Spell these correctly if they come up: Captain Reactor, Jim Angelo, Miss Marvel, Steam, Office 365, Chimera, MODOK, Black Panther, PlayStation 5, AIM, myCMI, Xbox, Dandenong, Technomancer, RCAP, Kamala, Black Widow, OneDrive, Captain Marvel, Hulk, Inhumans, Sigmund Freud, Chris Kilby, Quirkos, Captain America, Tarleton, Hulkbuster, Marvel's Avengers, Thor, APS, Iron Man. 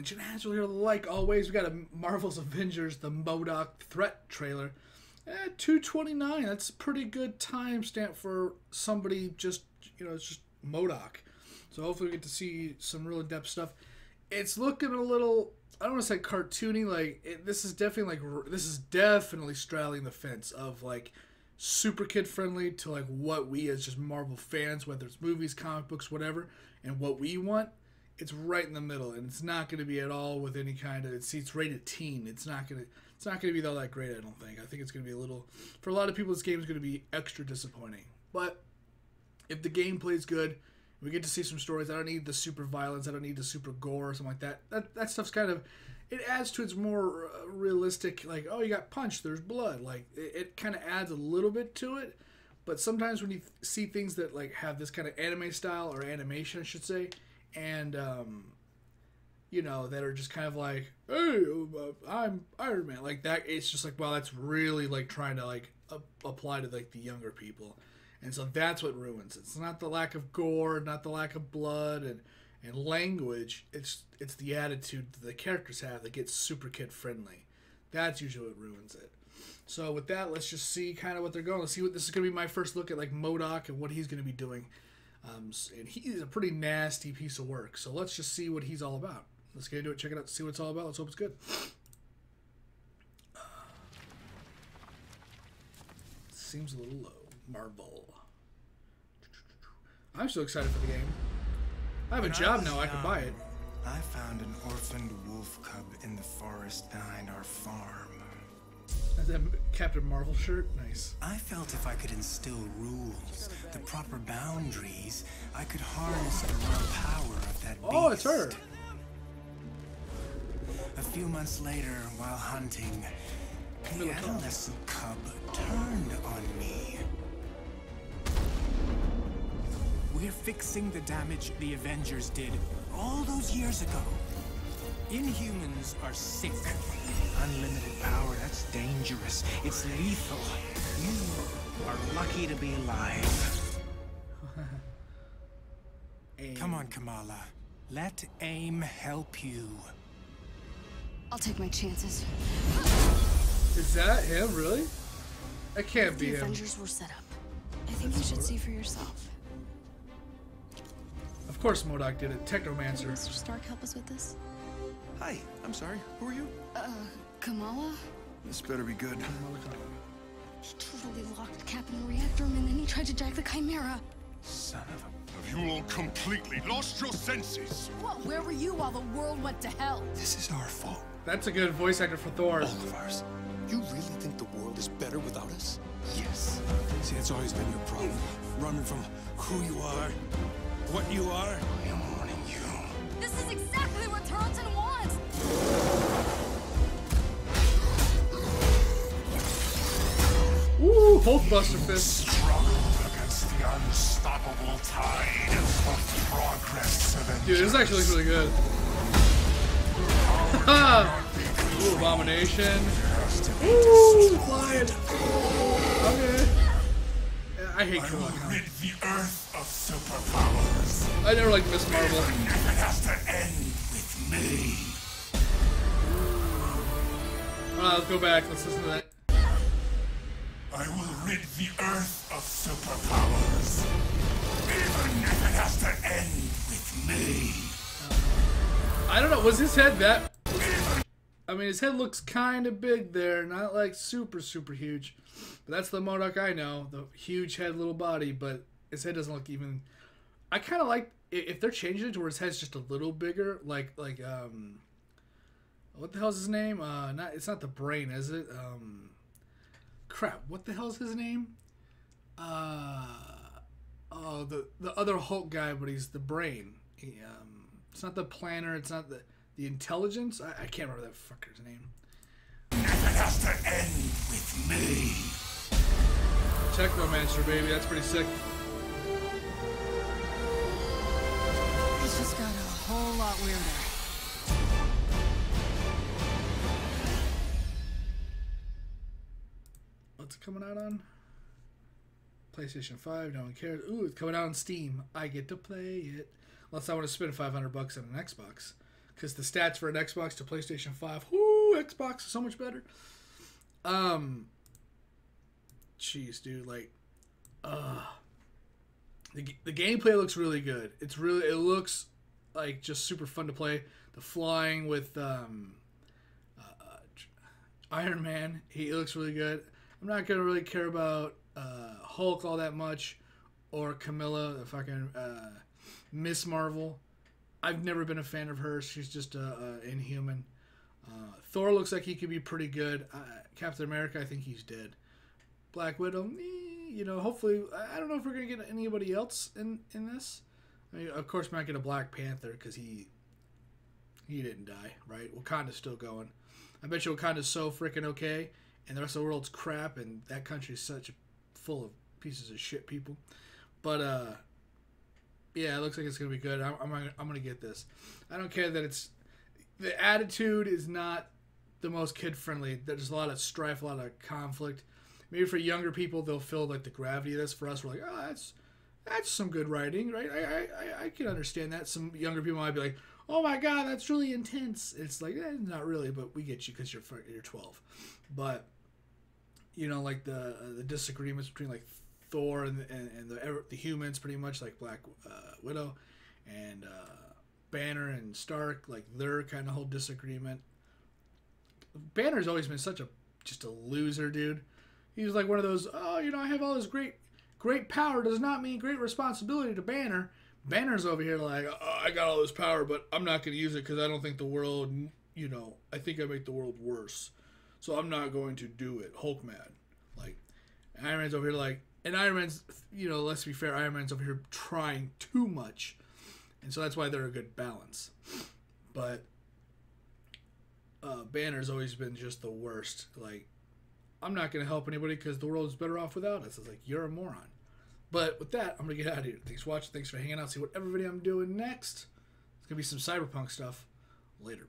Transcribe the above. and Jim Angelo here. Like always, we got a Marvel's Avengers, the MODOK threat trailer. 2:29. That's a pretty good timestamp for somebody just, you know, it's just MODOK. So hopefully we get to see some real in-depth stuff. It's looking a little, I don't want to say cartoony. Like this is definitely straddling the fence of like super kid friendly to like what we as just Marvel fans, whether it's movies, comic books, whatever, and what we want. It's right in the middle, and it's not going to be at all with any kind of. It's rated teen. It's not going to be all that great. I don't think. I think it's going to be a little. For a lot of people, this game is going to be extra disappointing. But if the game plays good, we get to see some stories. I don't need the super violence. I don't need the super gore or something like that. That stuff's kind of. It adds to its more realistic, like, oh, you got punched, there's blood. Like, it kind of adds a little bit to it, but sometimes when you see things that, like, have this kind of anime style, or animation, I should say, and, you know, that are just kind of like, hey, I'm Iron Man. Like, that, it's just like, well, that's really, like, trying to, like, apply to, like, the younger people. And so that's what ruins it. It's not the lack of gore, not the lack of blood, and language, it's the attitude that the characters have that gets super kid friendly. That's usually what ruins it. So with that, let's just see kind of what they're going. Let's see what this is going to be. My first look at like MODOK and what he's going to be doing. And he's a pretty nasty piece of work. So let's just see what he's all about. Let's get into it. Check it out. See what it's all about. Let's hope it's good. Seems a little low. Marvel. I'm so excited for the game. I have a job now, I can buy it. I found an orphaned wolf cub in the forest behind our farm. Is that Captain Marvel shirt? Nice. I felt if I could instill rules, the proper boundaries, I could harness the raw power of that beast. Oh, it's her! A few months later, while hunting, the adolescent cub turned on me. We're fixing the damage the Avengers did all those years ago. Inhumans are sick. Unlimited power, that's dangerous. It's lethal. You are lucky to be alive. AIM. Come on, Kamala. Let AIM help you. I'll take my chances. Is that him, really? That can't be him. The Avengers were set up. I think you should see for yourself. Of course MODOK did it. Technomancer. Can Mr. Stark help us with this? Hi, I'm sorry. Who are you? Kamala? This better be good. He totally locked Captain Reactor and then he tried to jack the Chimera. Son of a... Have you all completely lost your senses? What? Where were you while the world went to hell? This is our fault. That's a good voice actor for Thor. All of ours. You really think the world is better without us? Yes. See, that's always been your problem. Running from who you are. What you are? I am warning you. This is exactly what Tarleton wants! Ooh, Hulkbuster fist. Struggle against the unstoppable tide of progress. Dude, this actually looks really good. Ooh, Abomination. Ooh, flying. Okay. I hate Kamala. I will rid the earth of superpowers. I never liked Miss Marvel. It never has to end with me. Alright, let's go back. Let's listen to that. I will rid the earth of superpowers. It never has to end with me. I don't know. Was his head that? I mean, his head looks kind of big there, not like super huge. But that's the MODOK I know, the huge head, little body, but his head doesn't look even... I kind of like, if they're changing it to where his head's just a little bigger, like what the hell's his name? It's not the brain, is it? Crap, what the hell's his name? Oh, the other Hulk guy, but he's the brain. He, it's not the planner, it's not the... The intelligence? I can't remember that fucker's name. It has to end with me. Technomancer, baby. That's pretty sick. It's just got a whole lot weirder. What's it coming out on? PlayStation 5. No one cares. Ooh, it's coming out on Steam. I get to play it. Unless I want to spend $500 on an Xbox. because the stats for an Xbox to PlayStation 5, whoo, Xbox is so much better. Jeez, dude, like, the gameplay looks really good. It's really, it looks like just super fun to play. The flying with Iron Man, he looks really good. I'm not gonna really care about Hulk all that much, or Kamala, the fucking Miss Marvel. I've never been a fan of her. She's just a Inhuman. Thor looks like he could be pretty good. Captain America, I think he's dead. Black Widow, you know, hopefully, I don't know if we're going to get anybody else in this. I mean, of course, we might get a Black Panther because he didn't die, right? Wakanda's still going. I bet you Wakanda's so freaking okay, and the rest of the world's crap, and that country's such full of pieces of shit people. But, yeah, it looks like it's going to be good. I'm going to get this. I don't care that it's... The attitude is not the most kid-friendly. There's a lot of strife, a lot of conflict. Maybe for younger people, they'll feel like the gravity of this. For us, we're like, oh, that's some good writing, right? I can understand that. Some younger people might be like, oh, my God, that's really intense. It's like, eh, not really, but we get you because you're 12. But, you know, like the disagreements between, like, Thor and the humans, pretty much, like Black Widow and Banner and Stark, like their kind of whole disagreement. Banner's always been such just a loser, dude. He was like one of those, oh, you know, I have all this great power does not mean great responsibility to Banner. Banner's over here like, oh, I got all this power, but I'm not going to use it because I don't think the world, you know, I think I make the world worse. So I'm not going to do it. Hulk mad. Like, Iron Man's over here like, and Iron Man's, you know, let's be fair, Iron Man's over here trying too much. And so that's why they're a good balance. But Banner's always been just the worst. Like, I'm not going to help anybody because the world's better off without us. It's like, you're a moron. But with that, I'm going to get out of here. Thanks for watching. Thanks for hanging out. See what everybody I'm doing next. It's going to be some cyberpunk stuff later.